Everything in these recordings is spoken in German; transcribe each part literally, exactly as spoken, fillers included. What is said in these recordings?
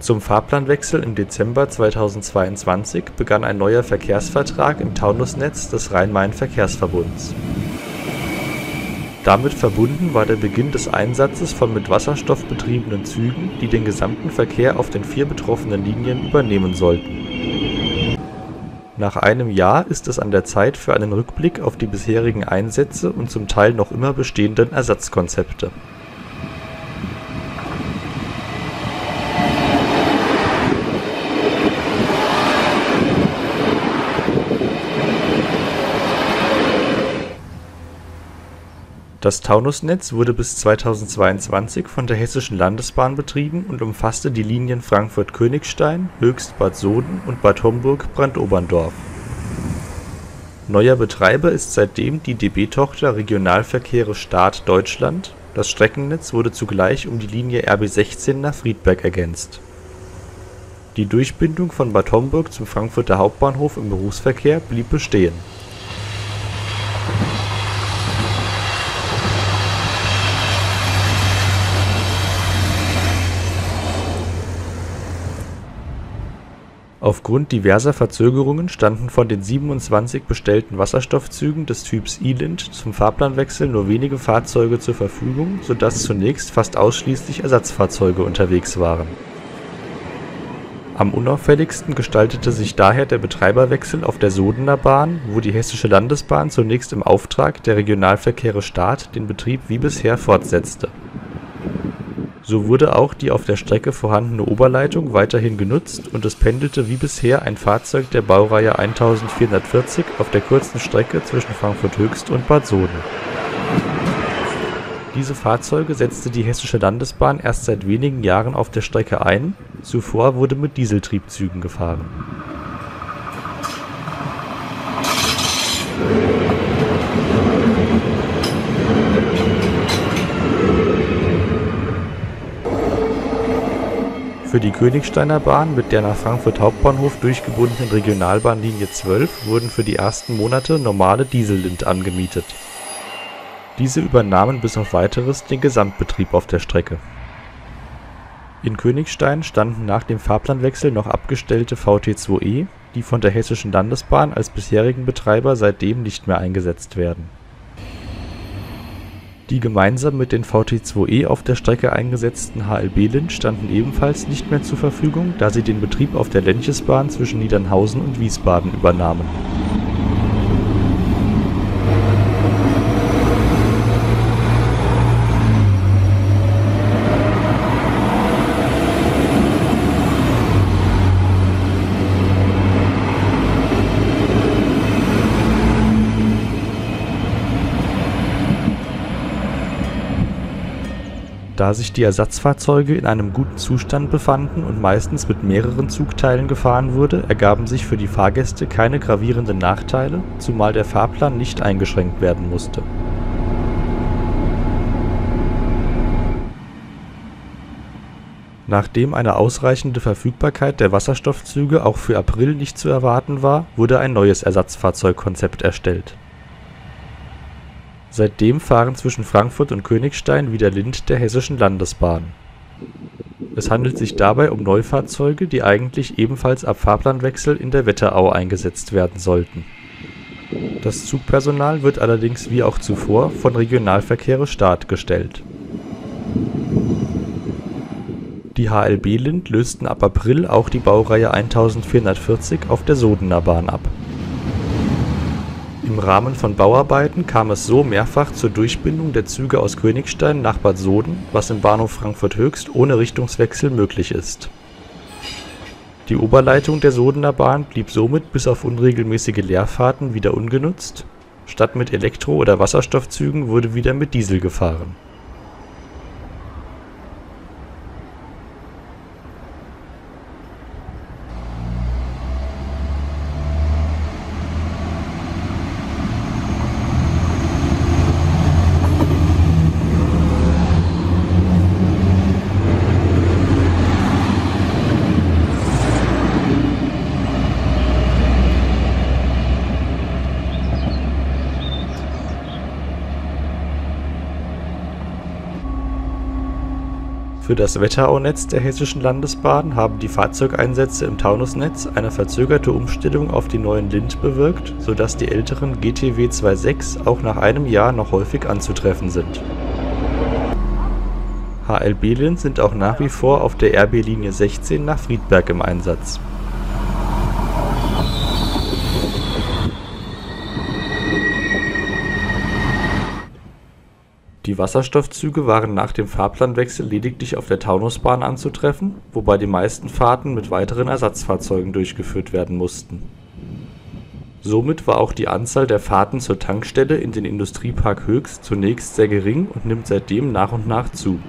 Zum Fahrplanwechsel im Dezember zweitausendzweiundzwanzig begann ein neuer Verkehrsvertrag im Taunusnetz des Rhein-Main-Verkehrsverbunds. Damit verbunden war der Beginn des Einsatzes von mit Wasserstoff betriebenen Zügen, die den gesamten Verkehr auf den vier betroffenen Linien übernehmen sollten. Nach einem Jahr ist es an der Zeit für einen Rückblick auf die bisherigen Einsätze und zum Teil noch immer bestehenden Ersatzkonzepte. Das Taunusnetz wurde bis zweitausendzweiundzwanzig von der Hessischen Landesbahn betrieben und umfasste die Linien Frankfurt-Königstein, Höchst-Bad Soden und Bad Homburg-Brandoberndorf. Neuer Betreiber ist seitdem die D B-Tochter Regionalverkehre Start Deutschland. Das Streckennetz wurde zugleich um die Linie R B sechzehn nach Friedberg ergänzt. Die Durchbindung von Bad Homburg zum Frankfurter Hauptbahnhof im Berufsverkehr blieb bestehen. Aufgrund diverser Verzögerungen standen von den siebenundzwanzig bestellten Wasserstoffzügen des Typs iLINT zum Fahrplanwechsel nur wenige Fahrzeuge zur Verfügung, sodass zunächst fast ausschließlich Ersatzfahrzeuge unterwegs waren. Am unauffälligsten gestaltete sich daher der Betreiberwechsel auf der Sodener Bahn, wo die Hessische Landesbahn zunächst im Auftrag der Regionalverkehre Start den Betrieb wie bisher fortsetzte. So wurde auch die auf der Strecke vorhandene Oberleitung weiterhin genutzt und es pendelte wie bisher ein Fahrzeug der Baureihe vierzehnhundertvierzig auf der kurzen Strecke zwischen Frankfurt Höchst und Bad Soden. Diese Fahrzeuge setzte die Hessische Landesbahn erst seit wenigen Jahren auf der Strecke ein, zuvor wurde mit Dieseltriebzügen gefahren. Für die Königsteiner Bahn mit der nach Frankfurt Hauptbahnhof durchgebundenen Regionalbahnlinie zwölf wurden für die ersten Monate normale Diesel-Lint angemietet. Diese übernahmen bis auf weiteres den Gesamtbetrieb auf der Strecke. In Königstein standen nach dem Fahrplanwechsel noch abgestellte V T zwei E, die von der Hessischen Landesbahn als bisherigen Betreiber seitdem nicht mehr eingesetzt werden. Die gemeinsam mit den V T zwei E auf der Strecke eingesetzten H L B-Lint standen ebenfalls nicht mehr zur Verfügung, da sie den Betrieb auf der Ländchesbahn zwischen Niedernhausen und Wiesbaden übernahmen. Da sich die Ersatzfahrzeuge in einem guten Zustand befanden und meistens mit mehreren Zugteilen gefahren wurde, ergaben sich für die Fahrgäste keine gravierenden Nachteile, zumal der Fahrplan nicht eingeschränkt werden musste. Nachdem eine ausreichende Verfügbarkeit der Wasserstoffzüge auch für April nicht zu erwarten war, wurde ein neues Ersatzfahrzeugkonzept erstellt. Seitdem fahren zwischen Frankfurt und Königstein wieder Lint der Hessischen Landesbahn. Es handelt sich dabei um Neufahrzeuge, die eigentlich ebenfalls ab Fahrplanwechsel in der Wetterau eingesetzt werden sollten. Das Zugpersonal wird allerdings wie auch zuvor von Regionalverkehre Start gestellt. Die H L B-Lint lösten ab April auch die Baureihe vierzehnhundertvierzig auf der Sodener Bahn ab. Im Rahmen von Bauarbeiten kam es so mehrfach zur Durchbindung der Züge aus Königstein nach Bad Soden, was im Bahnhof Frankfurt Höchst ohne Richtungswechsel möglich ist. Die Oberleitung der Sodener Bahn blieb somit bis auf unregelmäßige Leerfahrten wieder ungenutzt. Statt mit Elektro- oder Wasserstoffzügen wurde wieder mit Diesel gefahren. Für das Wetterau-Netz der Hessischen Landesbahn haben die Fahrzeugeinsätze im Taunusnetz eine verzögerte Umstellung auf die neuen LINT bewirkt, sodass die älteren G T W sechsundzwanzig auch nach einem Jahr noch häufig anzutreffen sind. H L B-LINT sind auch nach wie vor auf der R B Linie sechzehn nach Friedberg im Einsatz. Die Wasserstoffzüge waren nach dem Fahrplanwechsel lediglich auf der Taunusbahn anzutreffen, wobei die meisten Fahrten mit weiteren Ersatzfahrzeugen durchgeführt werden mussten. Somit war auch die Anzahl der Fahrten zur Tankstelle in den Industriepark Höchst zunächst sehr gering und nimmt seitdem nach und nach zu.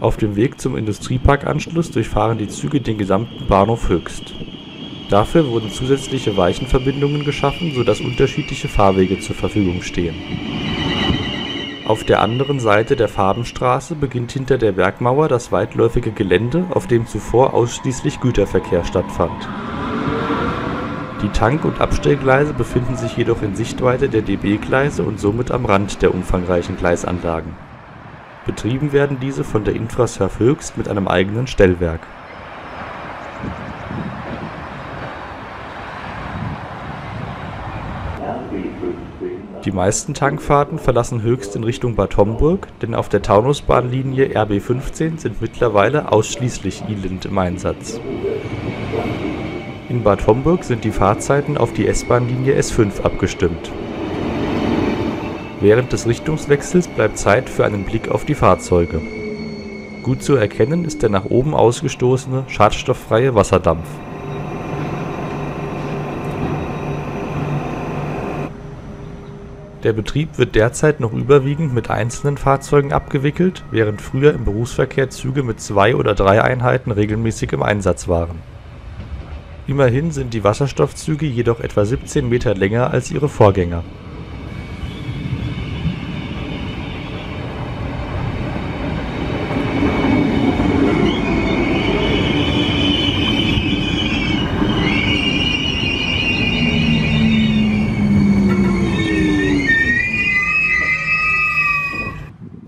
Auf dem Weg zum Industrieparkanschluss durchfahren die Züge den gesamten Bahnhof Höchst. Dafür wurden zusätzliche Weichenverbindungen geschaffen, sodass unterschiedliche Fahrwege zur Verfügung stehen. Auf der anderen Seite der Farbenstraße beginnt hinter der Werkmauer das weitläufige Gelände, auf dem zuvor ausschließlich Güterverkehr stattfand. Die Tank- und Abstellgleise befinden sich jedoch in Sichtweite der D B-Gleise und somit am Rand der umfangreichen Gleisanlagen. Betrieben werden diese von der Infraserv Höchst mit einem eigenen Stellwerk. Die meisten Tankfahrten verlassen Höchst in Richtung Bad Homburg, denn auf der Taunusbahnlinie R B fünfzehn sind mittlerweile ausschließlich iLINT im Einsatz. In Bad Homburg sind die Fahrzeiten auf die S-Bahnlinie S fünf abgestimmt. Während des Richtungswechsels bleibt Zeit für einen Blick auf die Fahrzeuge. Gut zu erkennen ist der nach oben ausgestoßene, schadstofffreie Wasserdampf. Der Betrieb wird derzeit noch überwiegend mit einzelnen Fahrzeugen abgewickelt, während früher im Berufsverkehr Züge mit zwei oder drei Einheiten regelmäßig im Einsatz waren. Immerhin sind die Wasserstoffzüge jedoch etwa siebzehn Meter länger als ihre Vorgänger.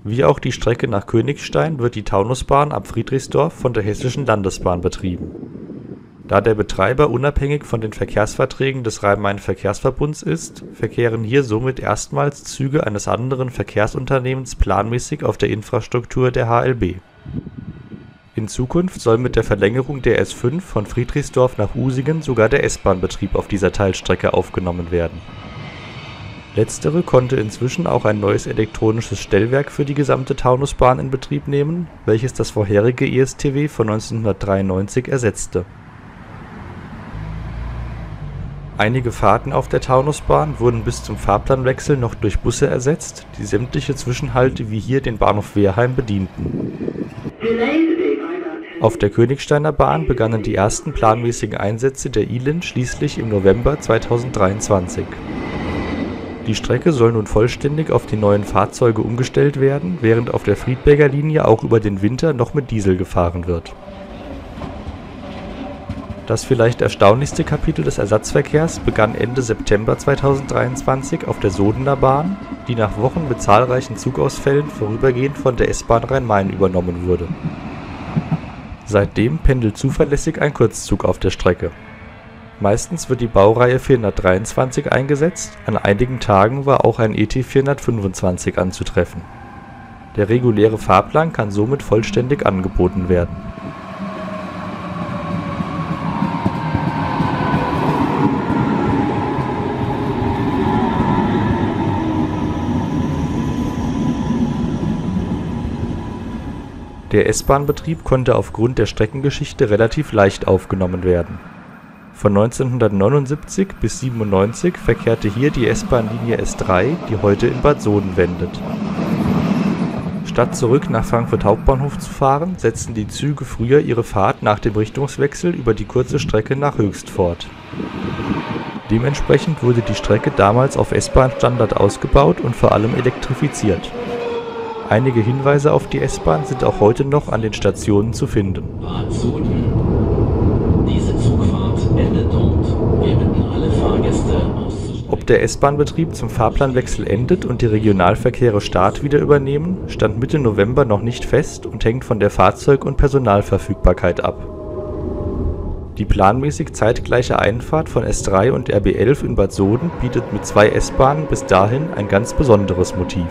Wie auch die Strecke nach Königstein wird die Taunusbahn ab Friedrichsdorf von der Hessischen Landesbahn betrieben. Da der Betreiber unabhängig von den Verkehrsverträgen des Rhein-Main-Verkehrsverbunds ist, verkehren hier somit erstmals Züge eines anderen Verkehrsunternehmens planmäßig auf der Infrastruktur der H L B. In Zukunft soll mit der Verlängerung der S fünf von Friedrichsdorf nach Usingen sogar der S-Bahn-Betrieb auf dieser Teilstrecke aufgenommen werden. Letztere konnte inzwischen auch ein neues elektronisches Stellwerk für die gesamte Taunusbahn in Betrieb nehmen, welches das vorherige E S T W von neunzehnhundertdreiundneunzig ersetzte. Einige Fahrten auf der Taunusbahn wurden bis zum Fahrplanwechsel noch durch Busse ersetzt, die sämtliche Zwischenhalte wie hier den Bahnhof Wehrheim bedienten. Auf der Königsteiner Bahn begannen die ersten planmäßigen Einsätze der iLINT schließlich im November zweitausenddreiundzwanzig. Die Strecke soll nun vollständig auf die neuen Fahrzeuge umgestellt werden, während auf der Friedberger Linie auch über den Winter noch mit Diesel gefahren wird. Das vielleicht erstaunlichste Kapitel des Ersatzverkehrs begann Ende September zweitausenddreiundzwanzig auf der Sodener Bahn, die nach Wochen mit zahlreichen Zugausfällen vorübergehend von der S-Bahn Rhein-Main übernommen wurde. Seitdem pendelt zuverlässig ein Kurzzug auf der Strecke. Meistens wird die Baureihe vierhundertdreiundzwanzig eingesetzt, an einigen Tagen war auch ein E T vierhundertfünfundzwanzig anzutreffen. Der reguläre Fahrplan kann somit vollständig angeboten werden. Der S-Bahn-Betrieb konnte aufgrund der Streckengeschichte relativ leicht aufgenommen werden. Von neunzehnhundertneunundsiebzig bis siebenundneunzig verkehrte hier die S-Bahn-Linie S drei, die heute in Bad Soden wendet. Statt zurück nach Frankfurt Hauptbahnhof zu fahren, setzten die Züge früher ihre Fahrt nach dem Richtungswechsel über die kurze Strecke nach Höchst fort. Dementsprechend wurde die Strecke damals auf S-Bahn-Standard ausgebaut und vor allem elektrifiziert. Einige Hinweise auf die S-Bahn sind auch heute noch an den Stationen zu finden. Bad Soden. Diese Zugfahrt endet dort. Wir bitten alle Fahrgäste auszusteigen. Ob der S-Bahn-Betrieb zum Fahrplanwechsel endet und die Regionalverkehre Start wieder übernehmen, stand Mitte November noch nicht fest und hängt von der Fahrzeug- und Personalverfügbarkeit ab. Die planmäßig zeitgleiche Einfahrt von S drei und R B elf in Bad Soden bietet mit zwei S-Bahnen bis dahin ein ganz besonderes Motiv.